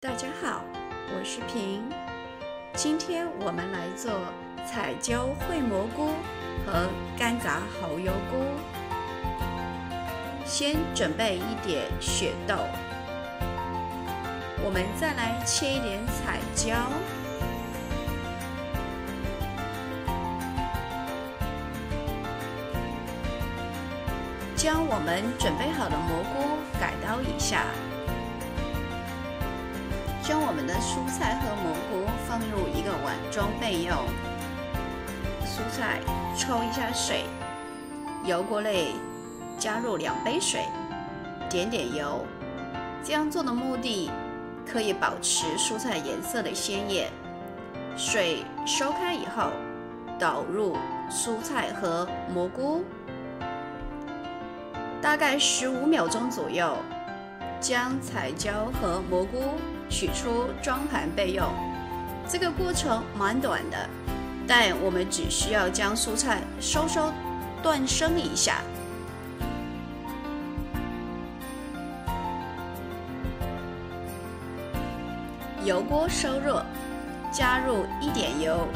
大家好，我是平。今天我们来做彩椒烩蘑菇和干炸蚝油菇。先准备一点血豆，我们再来切一点彩椒，将我们准备好的蘑菇改刀一下。 将我们的蔬菜和蘑菇放入一个碗中备用。蔬菜焯一下水，油锅内加入2杯水，点点油。这样做的目的可以保持蔬菜颜色的鲜艳。水收开以后，倒入蔬菜和蘑菇，大概15秒钟左右，将彩椒和蘑菇 取出装盘备用，这个过程蛮短的，但我们只需要将蔬菜稍断生一下。油锅烧热，加入一点点油，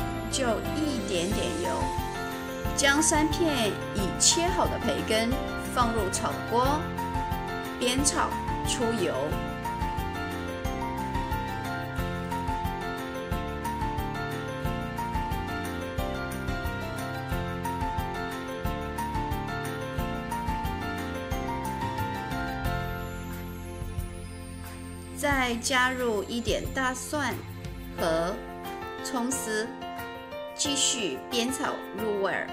将3片已切好的培根放入炒锅，边炒出油。 再加入一点大蒜和葱丝，继续煸炒入味儿。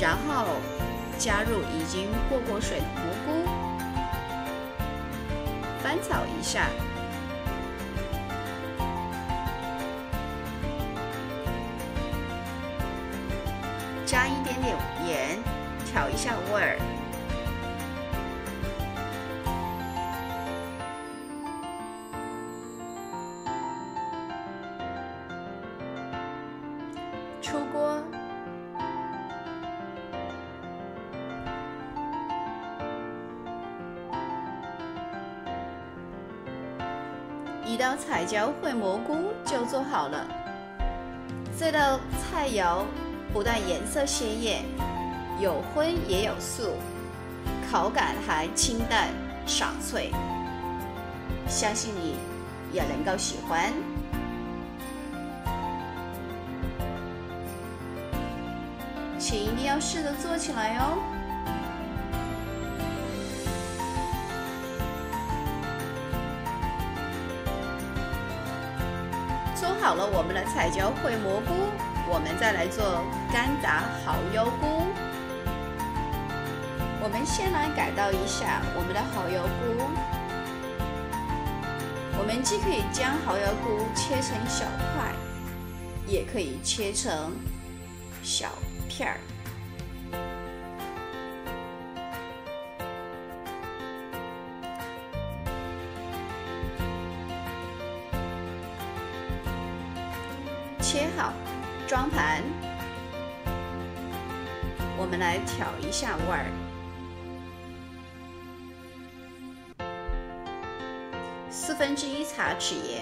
然后加入已经过水的蘑菇，翻炒一下。 加一点点盐，调一下味儿。出锅。一道彩椒烩蘑菇就做好了。这道菜肴 不但颜色鲜艳，有荤也有素，口感还清淡爽脆，相信你也能够喜欢。请一定要试着做起来哦！做好了我们的彩椒烩蘑菇， 我们再来做干炸蚝油菇。我们先来改刀一下我们的蚝油菇。我们既可以将蚝油菇切成小块，也可以切成小片儿。切好 装盘，我们来调一下味儿。1/4茶匙盐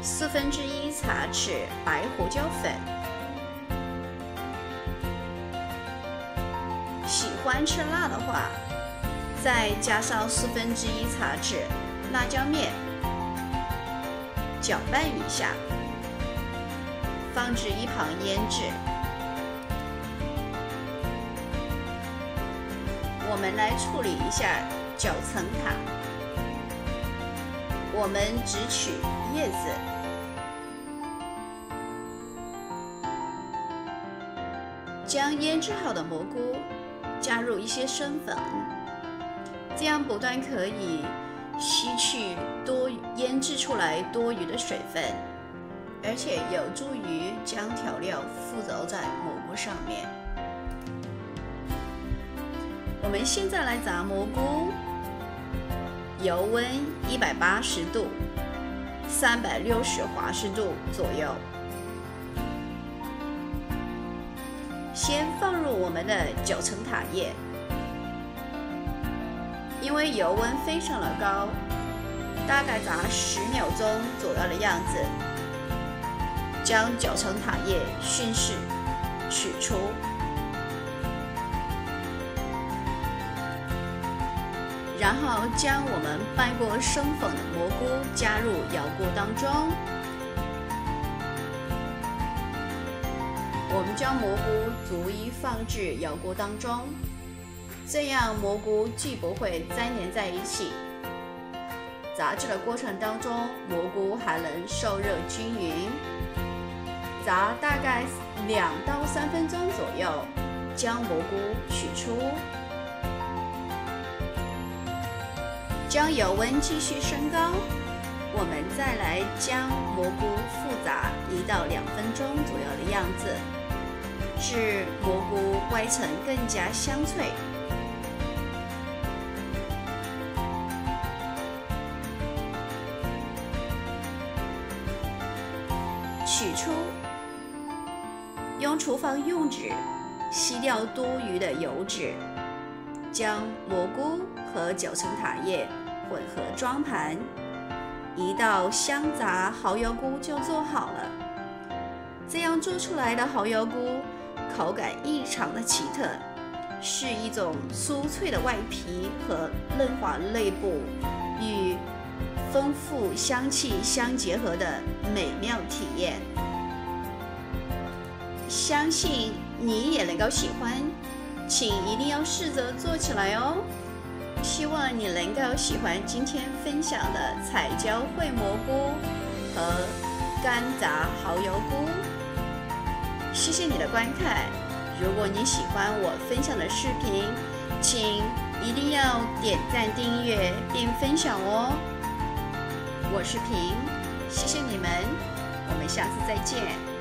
，1/4茶匙白胡椒粉。喜欢吃辣的话，再加上1/4茶匙辣椒面， 搅拌一下，放置一旁腌制。我们来处理一下九层塔。我们只取叶子，将腌制好的蘑菇加入一些生粉，这样不但可以 吸去腌制出来多余的水分，而且有助于将调料附着在蘑菇上面。我们现在来炸蘑菇，油温180度， 360华氏度左右。先放入我们的九层塔叶，因为油温非常的高，大概炸10秒钟左右的样子，将九层塔叶顺势取出。 然后将我们拌过生粉的蘑菇加入窑锅当中，我们将蘑菇逐一放置窑锅当中，这样蘑菇既不会粘连在一起。炸制的过程当中，蘑菇还能受热均匀。炸大概2到3分钟左右，将蘑菇取出。 将油温继续升高，我们再来将蘑菇复炸1到2分钟左右的样子，使蘑菇外层更加香脆。取出，用厨房用纸吸掉多余的油脂，将蘑菇和九层塔叶 混合装盘，一道香炸蚝油菇就做好了。这样做出来的蚝油菇口感异常的奇特，是一种酥脆的外皮和嫩滑内部与丰富香气相结合的美妙体验。相信你也能够喜欢，请一定要试着做起来哦。 希望你能够喜欢今天分享的彩椒烩蘑菇和干炸蚝油菇。谢谢你的观看。如果你喜欢我分享的视频，请一定要点赞、订阅并分享哦。我是平，谢谢你们，我们下次再见。